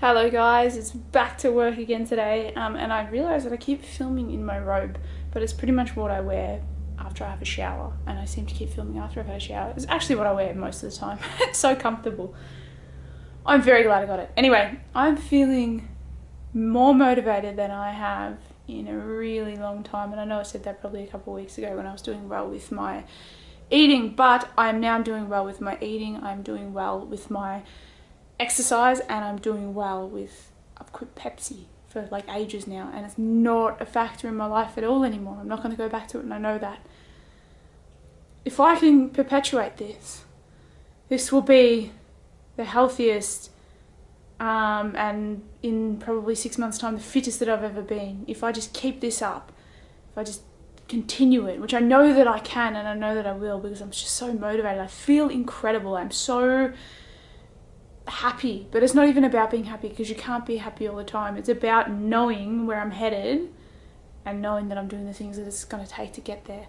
Hello guys, it's back to work again today and I realised that I keep filming in my robe, but it's pretty much what I wear after I have a shower, and I seem to keep filming after I've had a shower. It's actually what I wear most of the time. It's so comfortable. I'm very glad I got it. Anyway, I'm feeling more motivated than I have in a really long time, and I know I said that probably a couple of weeks ago when I was doing well with my eating, but I'm now doing well with my eating, I'm doing well with my exercise, and I'm doing well with, I've quit Pepsi for like ages now, and it's not a factor in my life at all anymore. I'm not going to go back to it, and I know that. If I can perpetuate this will be the healthiest and in probably 6 months time the fittest that I've ever been. If I just keep this up, if I just continue it, which I know that I can and I know that I will, because I'm just so motivated. I feel incredible. I'm so happy, but it's not even about being happy, because you can't be happy all the time. It's about knowing where I'm headed and knowing that I'm doing the things that it's going to take to get there.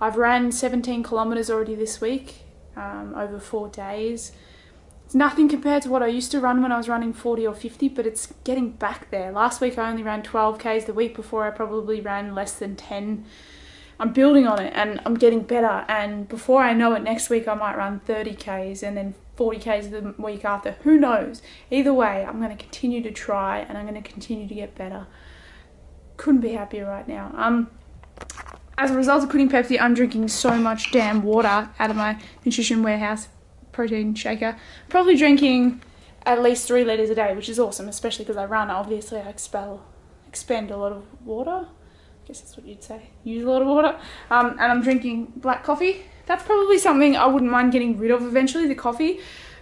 I've ran 17 kilometers already this week over 4 days. It's nothing compared to what I used to run when I was running 40 or 50, but it's getting back there. Last week I only ran 12Ks. The week before I probably ran less than 10. I'm building on it and I'm getting better, and before I know it, next week I might run 30Ks and then 40Ks the week after. Who knows? Either way, I'm going to continue to try and I'm going to continue to get better. Couldn't be happier right now. As a result of quitting Pepsi, I'm drinking so much damn water out of my Nutrition Warehouse protein shaker. Probably drinking at least 3 litres a day, which is awesome, especially because I run. Obviously, I expend a lot of water. I guess that's what you'd say, use a lot of water, and I'm drinking black coffee. That's probably something I wouldn't mind getting rid of eventually, the coffee,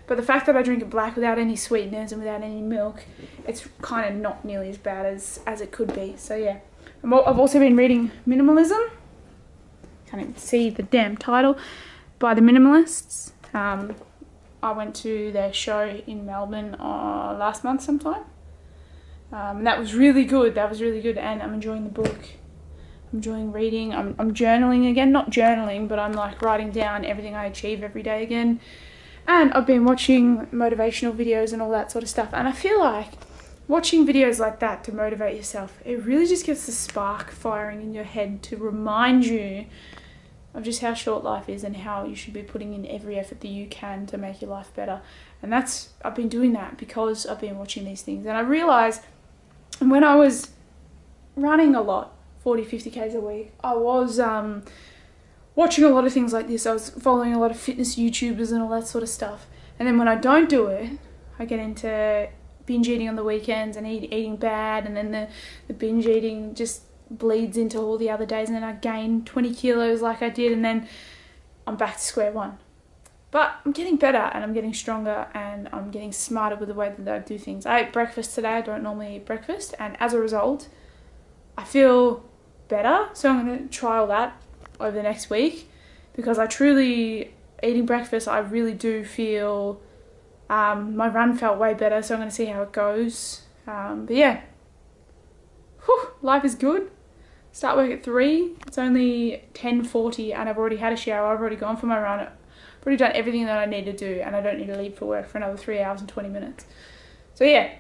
but the fact that I drink it black without any sweeteners and without any milk, it's kind of not nearly as bad as it could be. So yeah, I've also been reading Minimalism, can't even see the damn title, by the Minimalists. I went to their show in Melbourne last month sometime, and that was really good, and I'm enjoying the book. I'm enjoying reading. I'm journaling again. Not journaling, but I'm like writing down everything I achieve every day again. And I've been watching motivational videos and all that sort of stuff. And I feel like watching videos like that to motivate yourself, it really just gets the spark firing in your head to remind you of just how short life is and how you should be putting in every effort that you can to make your life better. And that's, I've been doing that because I've been watching these things. And I realized when I was running a lot, 40, 50Ks a week, I was watching a lot of things like this. I was following a lot of fitness YouTubers and all that sort of stuff. And then when I don't do it, I get into binge eating on the weekends and eating bad, and then the binge eating just bleeds into all the other days, and then I gain 20 kilos like I did, and then I'm back to square one. But I'm getting better and I'm getting stronger and I'm getting smarter with the way that I do things. I ate breakfast today. I don't normally eat breakfast, and as a result, I feel better, so I'm going to try all that over the next week, because I truly, eating breakfast, I really do feel, my run felt way better, so I'm going to see how it goes, but yeah, whew, life is good. Start work at 3, it's only 10:40 and I've already had a shower, I've already gone for my run, I've already done everything that I need to do, and I don't need to leave for work for another 3 hours and 20 minutes, so yeah,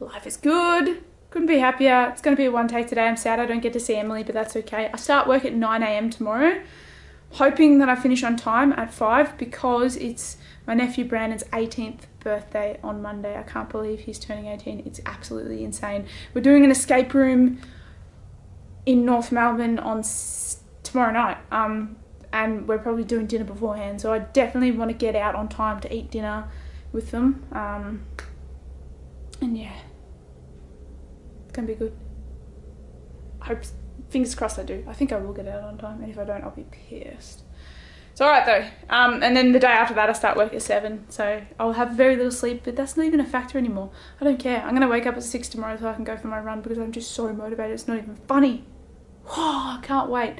life is good. Couldn't be happier. It's going to be a one take today. I'm sad I don't get to see Emily, but that's okay. I start work at 9 a.m. tomorrow, hoping that I finish on time at 5, because it's my nephew Brandon's 18th birthday on Monday. I can't believe he's turning 18. It's absolutely insane. We're doing an escape room in North Melbourne on tomorrow night, and we're probably doing dinner beforehand, so I definitely want to get out on time to eat dinner with them, and yeah. It's going to be good. I hope, fingers crossed I do. I think I will get out on time, and if I don't, I'll be pissed. It's alright though. And then the day after that I start work at 7, so I'll have very little sleep, but that's not even a factor anymore. I don't care. I'm going to wake up at 6 tomorrow so I can go for my run, because I'm just so motivated. It's not even funny. Oh, I can't wait.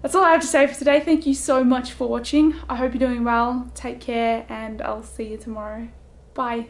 That's all I have to say for today. Thank you so much for watching. I hope you're doing well. Take care, and I'll see you tomorrow. Bye.